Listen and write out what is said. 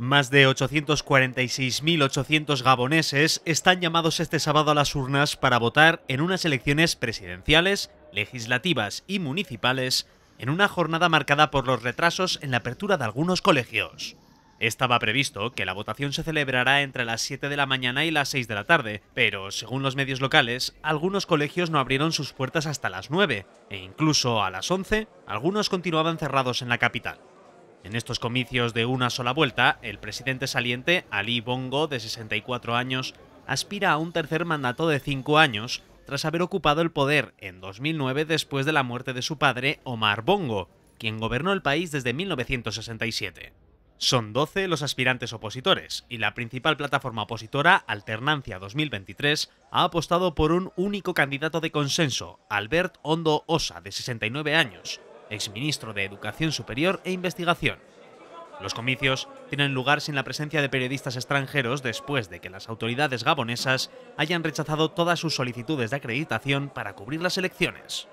Más de 846.800 gaboneses están llamados este sábado a las urnas para votar en unas elecciones presidenciales, legislativas y municipales, en una jornada marcada por los retrasos en la apertura de algunos colegios. Estaba previsto que la votación se celebrará entre las 7 de la mañana y las 6 de la tarde, pero, según los medios locales, algunos colegios no abrieron sus puertas hasta las 9, e incluso a las 11, algunos continuaban cerrados en la capital. En estos comicios de una sola vuelta, el presidente saliente, Ali Bongo, de 64 años, aspira a un tercer mandato de 5 años, tras haber ocupado el poder en 2009 después de la muerte de su padre, Omar Bongo, quien gobernó el país desde 1967. Son 12 los aspirantes opositores, y la principal plataforma opositora, Alternancia 2023, ha apostado por un único candidato de consenso, Albert Ondo Ossa, de 69 años, exministro de Educación Superior e Investigación. Los comicios tienen lugar sin la presencia de periodistas extranjeros después de que las autoridades gabonesas hayan rechazado todas sus solicitudes de acreditación para cubrir las elecciones.